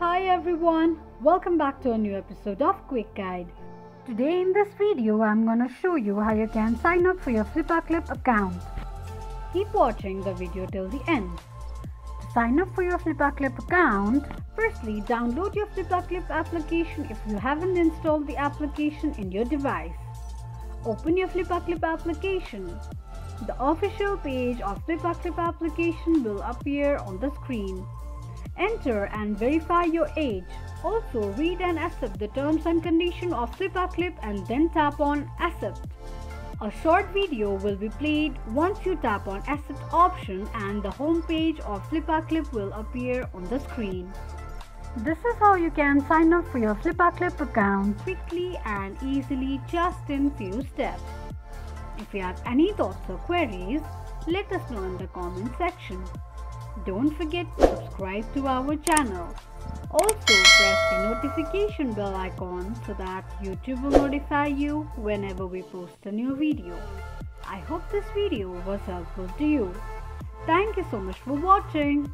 Hi everyone, welcome back to a new episode of Quick Guide. Today in this video I'm gonna show you how you can sign up for your FlipaClip account. Keep watching the video till the end. To sign up for your FlipaClip account, firstly download your FlipaClip application if you haven't installed the application in your device. Open your FlipaClip application. The official page of FlipaClip application will appear on the screen. Enter and verify your age. Also read and accept the terms and conditions of FlipaClip and then tap on accept. A short video will be played once you tap on accept option and the home page of FlipaClip will appear on the screen. This is how you can sign up for your FlipaClip account quickly and easily just in few steps. If you have any thoughts or queries, let us know in the comment section. Don't forget to subscribe to our channel. Also press the notification bell icon so that YouTube will notify you whenever we post a new video. I hope this video was helpful to you. Thank you so much for watching.